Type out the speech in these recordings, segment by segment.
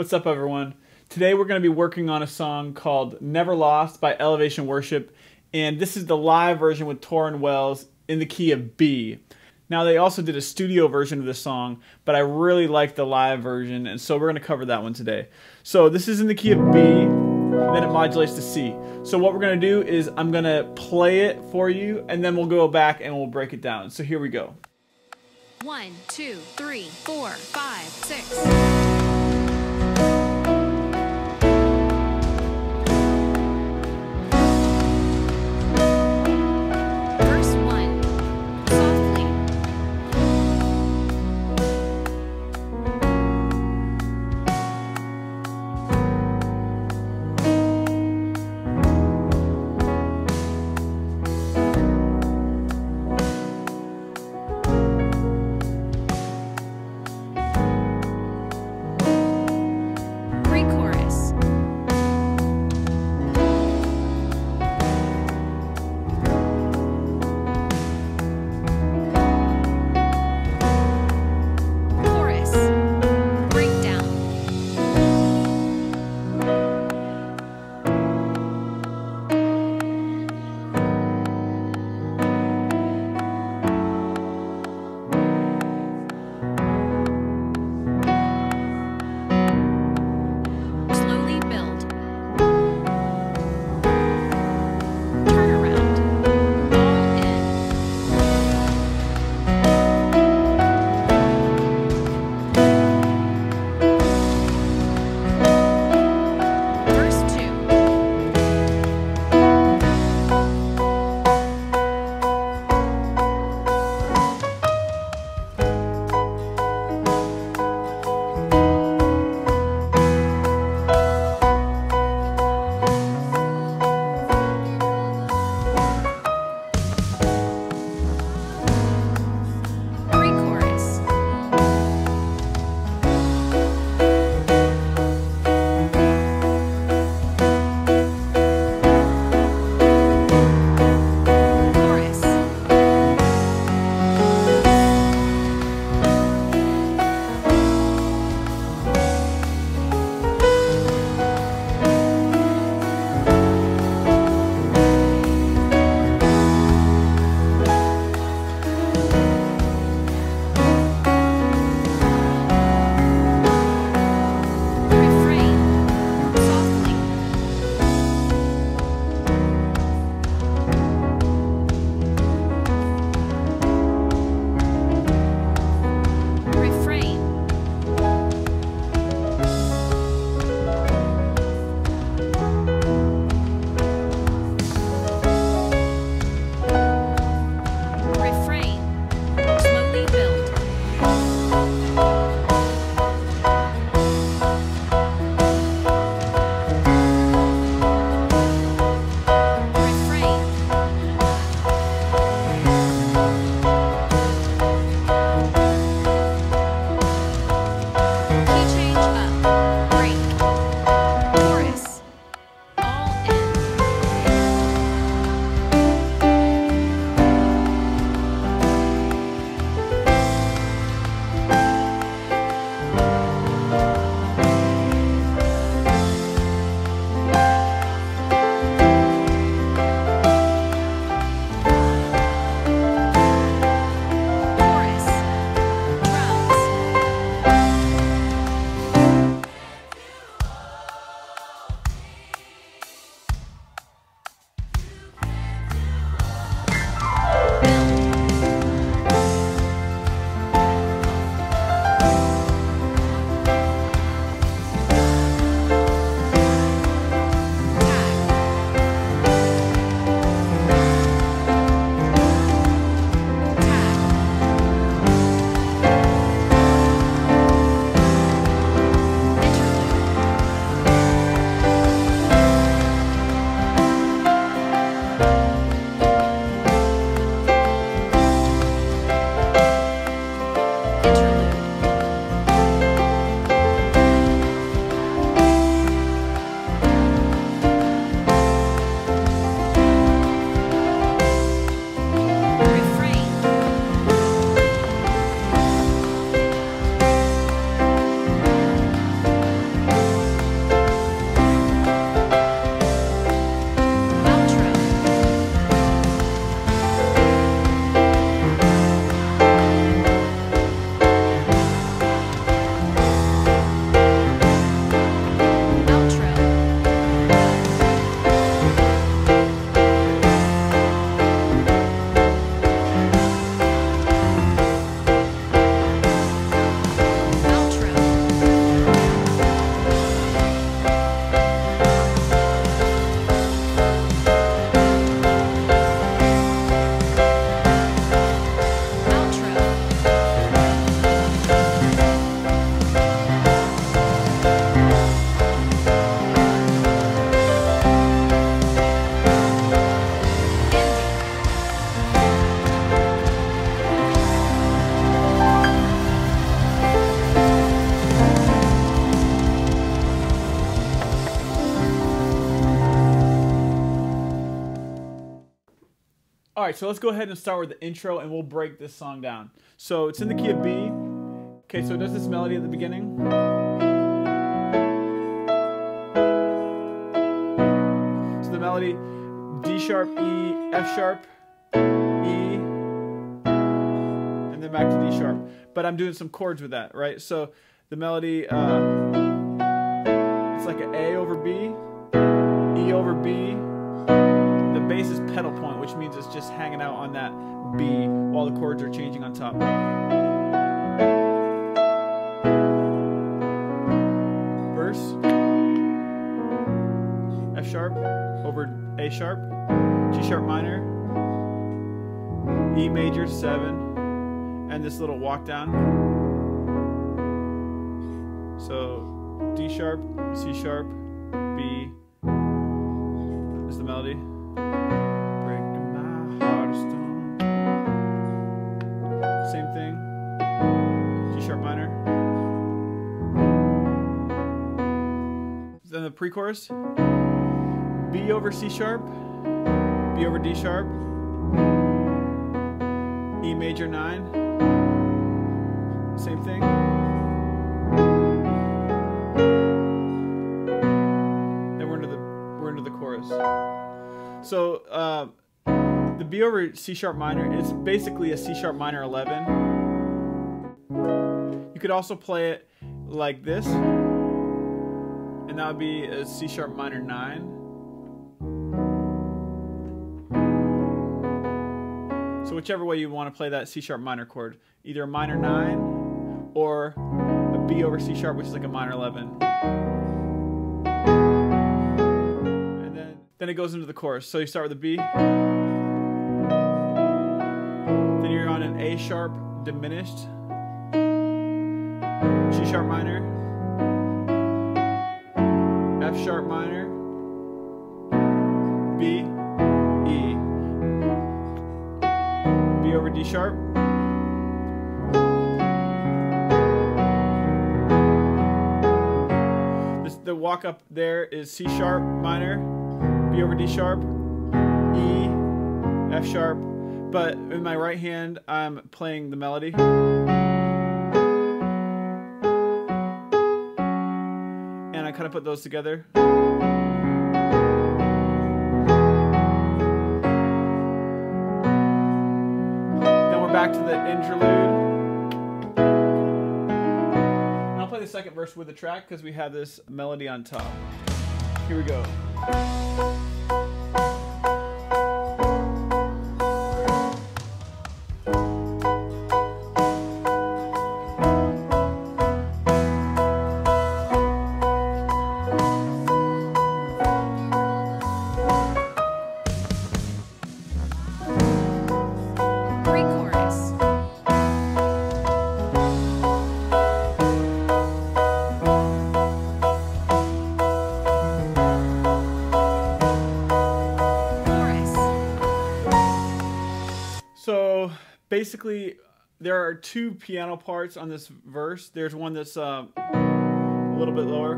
What's up, everyone? Today we're going to be working on a song called Never Lost by Elevation Worship, and this is the live version with Tauren Wells in the key of B. Now, they also did a studio version of this song, but I really like the live version, and so we're going to cover that one today. So this is in the key of B, and then it modulates to C. So what we're going to do is I'm going to play it for you, and then we'll go back and we'll break it down. So here we go. 1, 2, 3, 4, 5, 6. All right, so let's go ahead and start with the intro and we'll break this song down. So it's in the key of B. Okay, so it does this melody at the beginning. So the melody, D sharp, E, F sharp, E, and then back to D sharp. But I'm doing some chords with that, right? So the melody, it's like an A over B, E over B. The bass is pedal point, which means it's just hanging out on that B while the chords are changing on top. F sharp over A sharp, G sharp minor, E major 7, and this little walk down. So D sharp, C sharp, B is the melody. Breaking my heart of stone. Same thing, G sharp minor. Then the pre-chorus. B over C sharp, B over D sharp, E major 9, same thing. Then we're into the chorus. So the B over C sharp minor is basically a C sharp minor 11. You could also play it like this, and that would be a C sharp minor 9. So whichever way you want to play that C sharp minor chord, either a minor 9 or a B over C sharp, which is like a minor 11. And then it goes into the chorus. So you start with a B, then you're on an A sharp diminished, G sharp minor, F sharp minor, B, over D sharp, the walk up there is C sharp minor, B over D sharp, E, F sharp, but in my right hand I'm playing the melody, and I kind of put those together. Back to the interlude. And I'll play the second verse with the track because we have this melody on top. Here we go. Basically, there are two piano parts on this verse. There's one that's a little bit lower,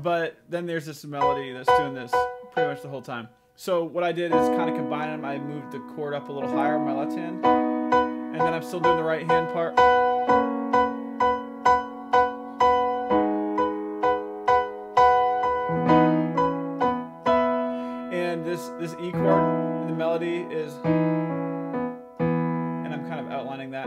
but then there's this melody that's doing this pretty much the whole time. So what I did is kind of combine them. I moved the chord up a little higher on my left hand, and then I'm still doing the right hand part. This E chord, the melody is, and I'm kind of outlining that.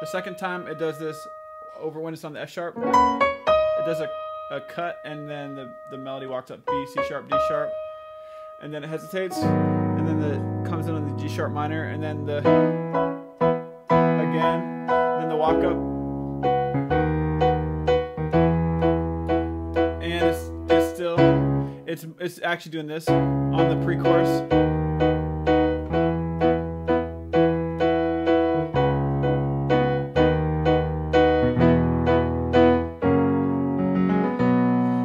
The second time it does this over when it's on the F sharp. It does a cut, and then the melody walks up B, C sharp, D sharp, and then it hesitates, and then it comes in on the G sharp minor, and then the again, and then the walk up. It's actually doing this on the pre-chorus.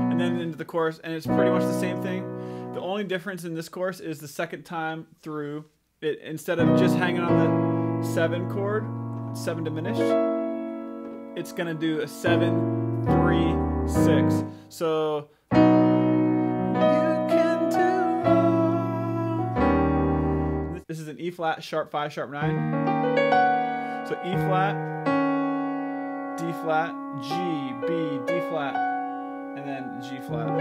And then into the chorus, and it's pretty much the same thing. The only difference in this chorus is the second time through, it instead of just hanging on the 7 chord, 7 diminished. it's gonna do a 7, 3, 6. So you can do more. This is an E flat, sharp 5, sharp 9. So E flat, D flat, G, B, D flat, and then G flat.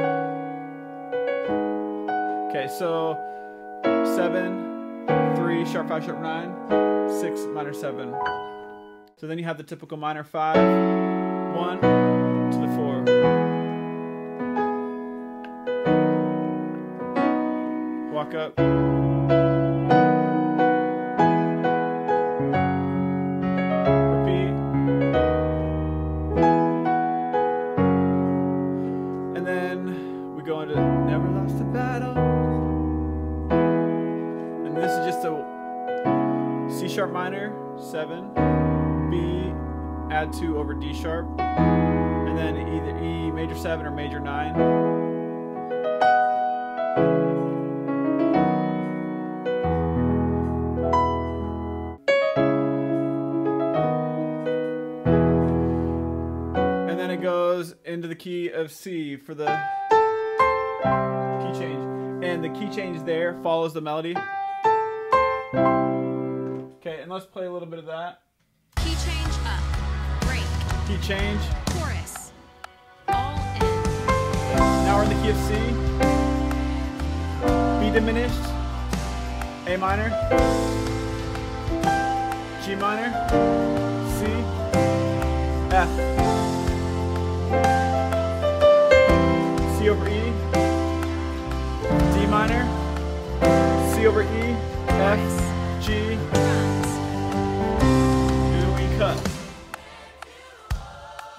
Okay, so 7, 3, sharp 5, sharp 9, 6, minor 7. So then you have the typical minor 5, 1 to the 4. Walk up. Repeat. And then we go into Never Lost a Battle. And this is just a C sharp minor, 7. B, add 2 over D sharp, and then either E major 7 or major 9. And then it goes into the key of C for the key change. And the key change there follows the melody. Okay, and let's play a little bit of that. Key change up, break. Key change. Chorus. All in. Now we're in the key of C. B diminished. A minor. G minor. C. F. C over E. D minor. C over E. F. G.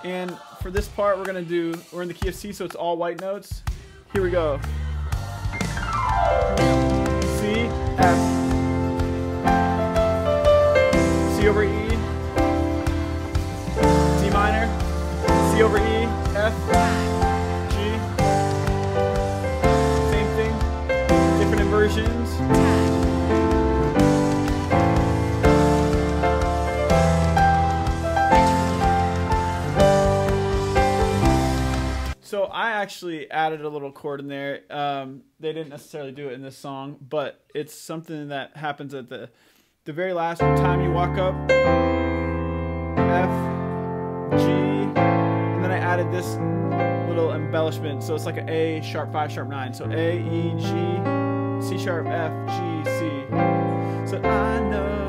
And for this part, we're in the key of C, so it's all white notes. Here we go. C, F. C over E. D minor. C over E. F. G. Same thing. Different inversions. So I actually added a little chord in there. They didn't necessarily do it in this song, but it's something that happens at the very last time you walk up. F, G, and then I added this little embellishment. So it's like an A, sharp 5, sharp 9. So A, E, G, C sharp, F, G, C. So I know.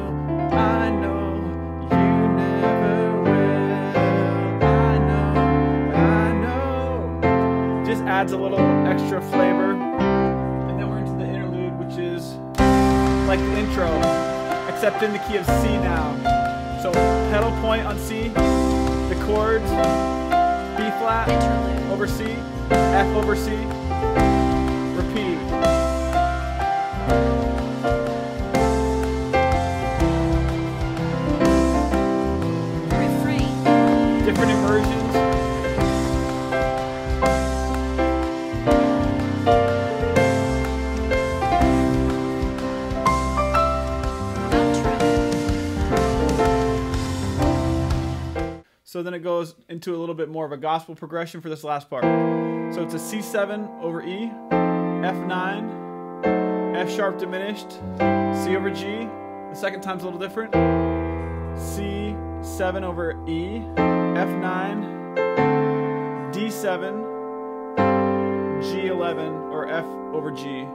Adds a little extra flavor, and then we're into the interlude, which is like the intro, except in the key of C now. So pedal point on C, the chords, B flat over C, F over C, repeat. Refrain. Different inversions. So then it goes into a little bit more of a gospel progression for this last part. So it's a C7 over E, F9, F sharp diminished, C over G, the second time's a little different, C7 over E, F9, D7, G11, or F over G.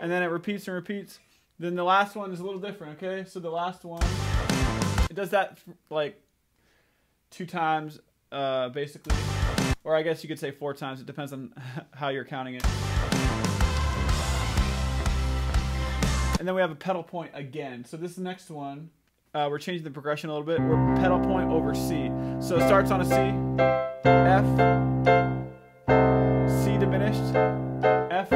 And then it repeats and repeats. Then the last one is a little different, okay? So the last one, it does that like 2 times basically, or I guess you could say 4 times. It depends on how you're counting it. And then we have a pedal point again. So this next one, we're changing the progression a little bit. We're pedal point over C. So it starts on a C, F, C diminished, F,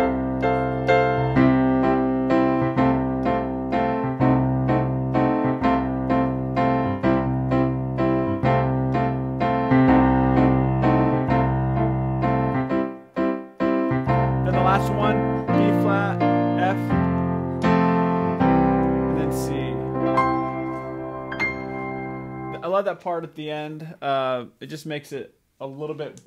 that part at the end. It just makes it a little bit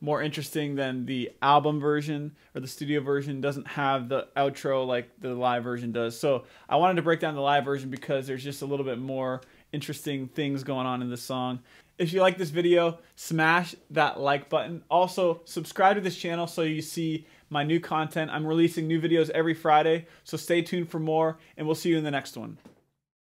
more interesting than the album version, or the studio version doesn't have the outro like the live version does. So I wanted to break down the live version because there's just a little bit more interesting things going on in this song. If you like this video, smash that like button. Also, subscribe to this channel so you see my new content. I'm releasing new videos every Friday, so stay tuned for more, and we'll see you in the next one.